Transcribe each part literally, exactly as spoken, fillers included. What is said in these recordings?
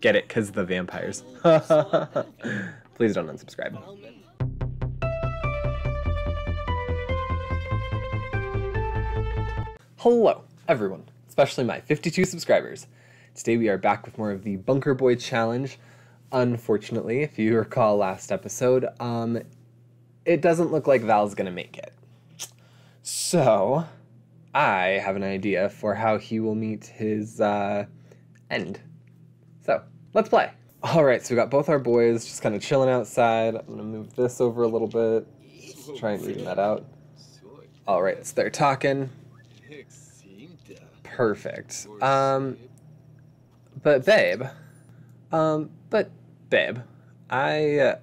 Get it, because the vampires. Please don't unsubscribe. Hello, everyone, especially my fifty-two subscribers. Today we are back with more of the Bunker Boy Challenge. Unfortunately, if you recall last episode, um, it doesn't look like Val's gonna make it. So, I have an idea for how he will meet his uh, end. So, let's play. All right, so we got both our boys just kind of chilling outside. I'm gonna move this over a little bit. Just try and even that out. All right, so they're talking. Perfect. Um, but babe, um, but babe, I uh,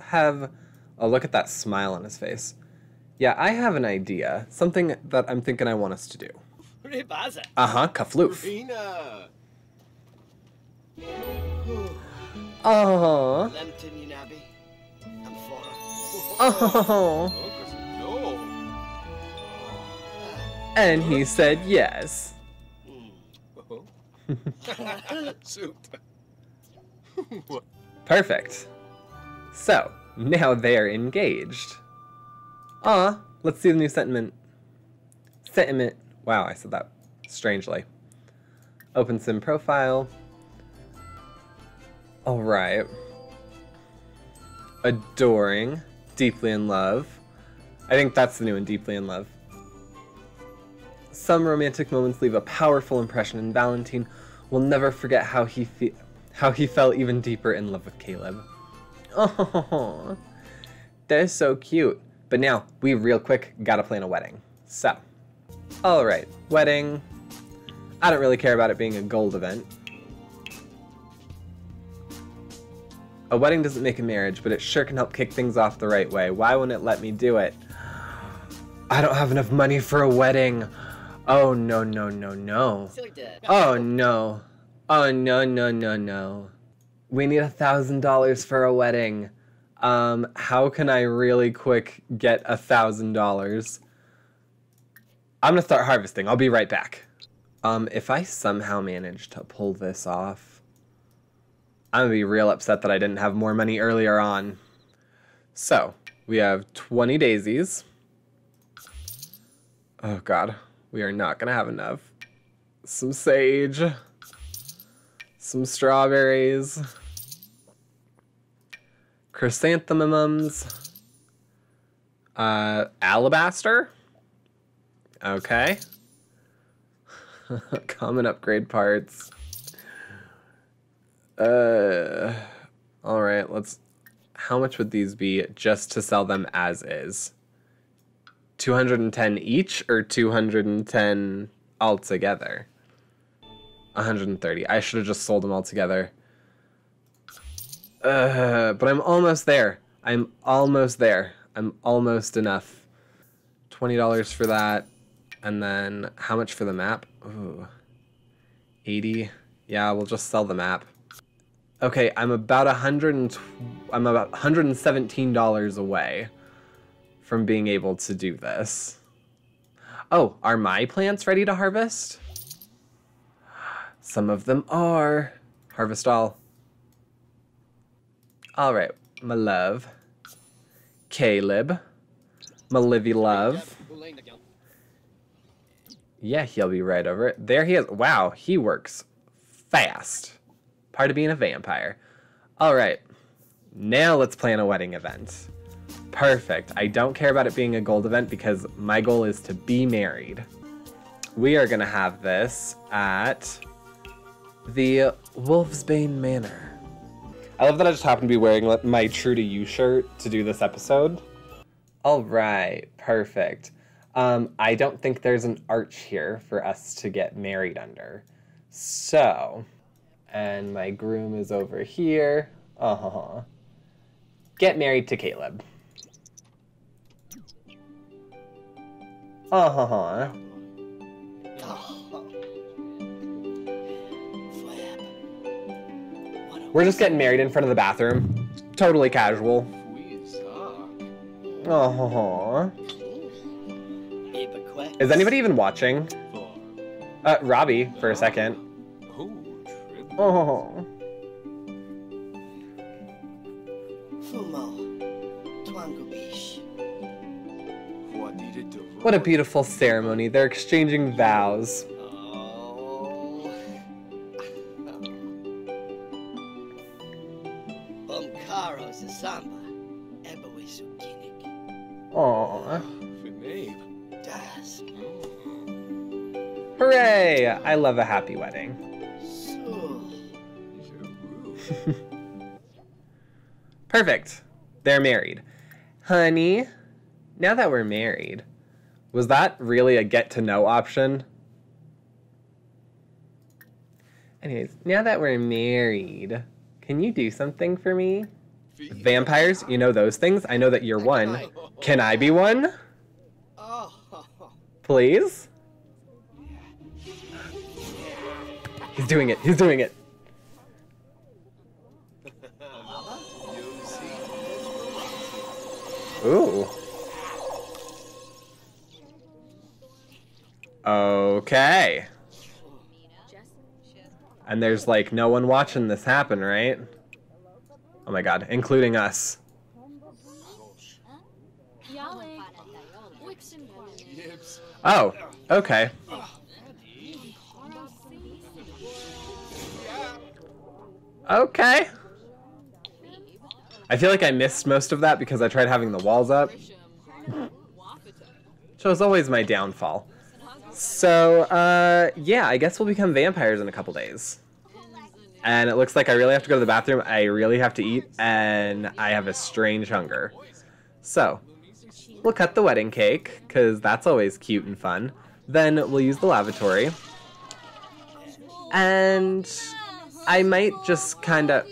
have a look at that smile on his face. Yeah, I have an idea. Something that I'm thinking I want us to do. Uh-huh, kafloof. Oh. Oh. And he said yes. Perfect. So, now they're engaged. Ah, let's see the new sentiment. Sentiment. Wow, I said that strangely. Open sim profile. All right. Adoring. Deeply in love. I think that's the new one, deeply in love. Some romantic moments leave a powerful impression, and Valentine will never forget how he fe how he fell even deeper in love with Caleb. Oh, they're so cute. But now, we real quick gotta plan a wedding. So, all right, wedding. I don't really care about it being a gold event. A wedding doesn't make a marriage, but it sure can help kick things off the right way. Why won't it let me do it? I don't have enough money for a wedding. Oh, no, no, no, no. Oh, no. Oh, no, no, no, no. We need a thousand dollars for a wedding. Um, how can I really quick get a thousand dollars? I'm gonna start harvesting. I'll be right back. Um, if I somehow manage to pull this off, I'm gonna be real upset that I didn't have more money earlier on. So, we have twenty daisies. Oh god, we are not gonna have enough. Some sage. Some strawberries. Chrysanthemums, uh, alabaster, okay, common upgrade parts, uh, all right, let's, how much would these be just to sell them as is? two hundred ten each or two hundred ten altogether? one hundred thirty, I should have just sold them all together. Uh, but I'm almost there. I'm almost there. I'm almost enough. twenty dollars for that. And then how much for the map? Ooh, eighty. Yeah, we'll just sell the map. Okay, I'm about one hundred I'm about one hundred seventeen dollars away from being able to do this. Oh, are my plants ready to harvest? Some of them are. Harvest all. All right, my love, Caleb, my Livy love. Yeah, he'll be right over it. There he is. Wow, he works fast. Part of being a vampire. All right, now let's plan a wedding event. Perfect. I don't care about it being a gold event because my goal is to be married. We are going to have this at the Wolvesbane Manor. I love that I just happen to be wearing my True to You shirt to do this episode. All right, perfect. Um, I don't think there's an arch here for us to get married under. So, and my groom is over here. Uh-huh. Get married to Caleb. Uh-huh. We're just getting married in front of the bathroom. Totally casual. Aww. Is anybody even watching? Uh, Robbie, for a second. Oh. What a beautiful ceremony. They're exchanging vows. Aww. Hooray! I love a happy wedding. Perfect. They're married. Honey, now that we're married, was that really a get-to-know option? Anyways, now that we're married, can you do something for me? Vampires, you know those things? I know that you're one. Can I be one? Please? He's doing it. He's doing it. Ooh. Okay. And there's like no one watching this happen, right? Oh my god, including us. Oh, okay. Okay. I feel like I missed most of that because I tried having the walls up. So it's always my downfall. So, uh, yeah, I guess we'll become vampires in a couple days. And it looks like I really have to go to the bathroom, I really have to eat, and I have a strange hunger. So, we'll cut the wedding cake, because that's always cute and fun. Then we'll use the lavatory. And I might just kind of...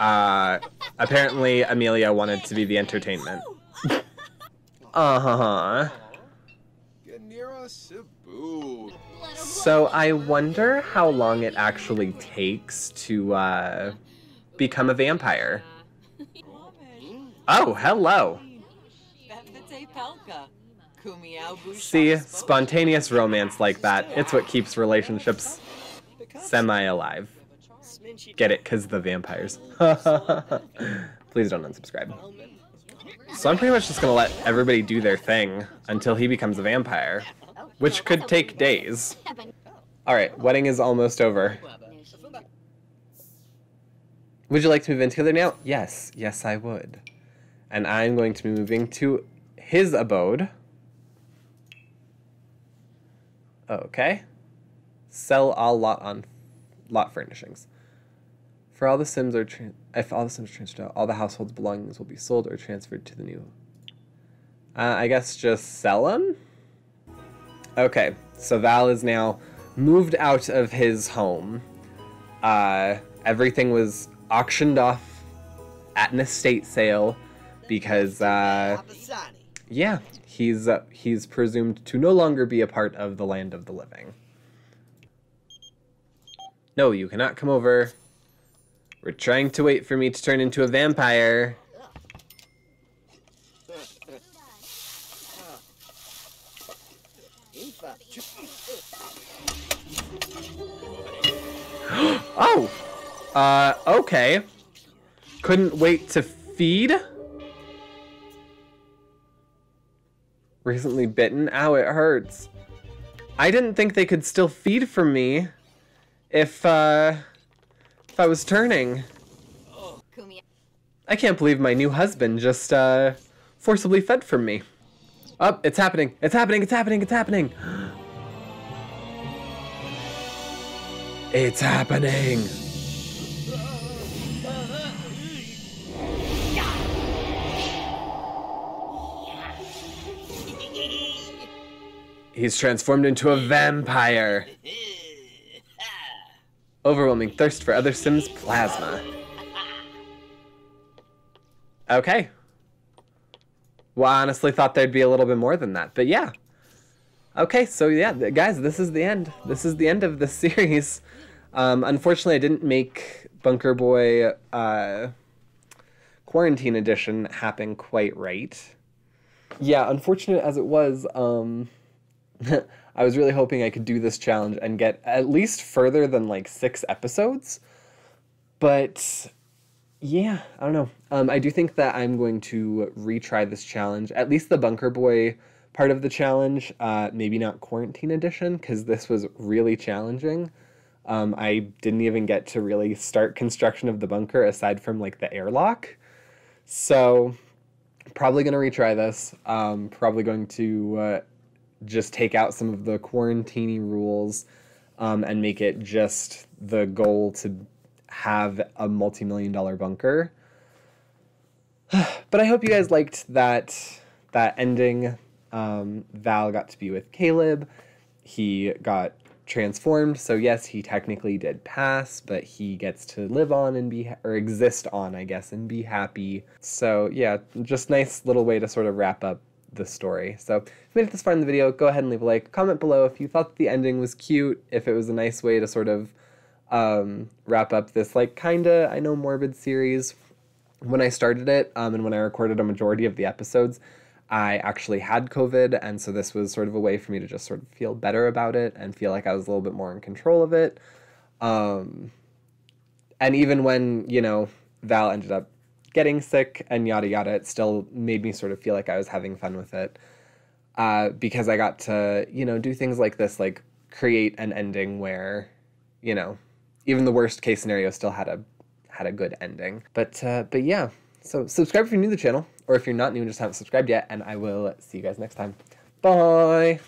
Uh, apparently Amelia wanted to be the entertainment. Uh-huh. So I wonder how long it actually takes to uh, become a vampire. Oh, hello. See, spontaneous romance like that. It's what keeps relationships semi-alive. Get it, because the vampires. Please don't unsubscribe. So I'm pretty much just going to let everybody do their thing until he becomes a vampire, which could take days. Alright, wedding is almost over. Would you like to move in together now? Yes, yes I would. And I'm going to be moving to his abode. Okay. Sell all lot on lot furnishings. For all the Sims are tran if all the Sims are transferred out, all the household's belongings will be sold or transferred to the new. Uh, I guess just sell them? Okay, so Val is now moved out of his home. Uh, everything was auctioned off at an estate sale because, uh, yeah, he's, uh, he's presumed to no longer be a part of the land of the living. No, you cannot come over. We're trying to wait for me to turn into a vampire. Oh! Uh, okay. Couldn't wait to feed? Recently bitten? Ow, it hurts. I didn't think they could still feed from me if, uh, if I was turning. I can't believe my new husband just, uh, forcibly fed from me. Oh, it's happening. It's happening. It's happening. It's happening. It's happening. He's transformed into a vampire. Overwhelming thirst for other Sims' plasma. Okay. Well, I honestly thought there'd be a little bit more than that, but yeah. Okay, so yeah, guys, this is the end. This is the end of this series. Um, unfortunately, I didn't make Bunker Boy uh, Quarantine Edition happen quite right. Yeah, unfortunate as it was, um, I was really hoping I could do this challenge and get at least further than like six episodes. But yeah, I don't know. Um, I do think that I'm going to retry this challenge, at least the Bunker Boy part of the challenge, uh, maybe not Quarantine Edition, because this was really challenging. Um, I didn't even get to really start construction of the bunker aside from like the airlock. So probably going to retry this. Um, probably going to uh, just take out some of the quarantine rules um, and make it just the goal to have a multi-million dollar bunker. But I hope you guys liked that, that ending. Um, Val got to be with Caleb. He got transformed. So yes, he technically did pass, but he gets to live on and be, or exist on, I guess, and be happy. So yeah, just nice little way to sort of wrap up the story. So if you made it this far in the video, go ahead and leave a like, comment below if you thought the ending was cute, if it was a nice way to sort of um, wrap up this, like, kinda, I know, morbid series. When I started it, um, and when I recorded a majority of the episodes, I actually had COVID, and so this was sort of a way for me to just sort of feel better about it and feel like I was a little bit more in control of it. Um, and even when, you know, Val ended up getting sick and yada yada, it still made me sort of feel like I was having fun with it, uh, because I got to, you know, do things like this, like create an ending where, you know, even the worst case scenario still had a had a good ending. But uh, but yeah. So subscribe if you're new to the channel, or if you're not new and just haven't subscribed yet, and I will see you guys next time. Bye!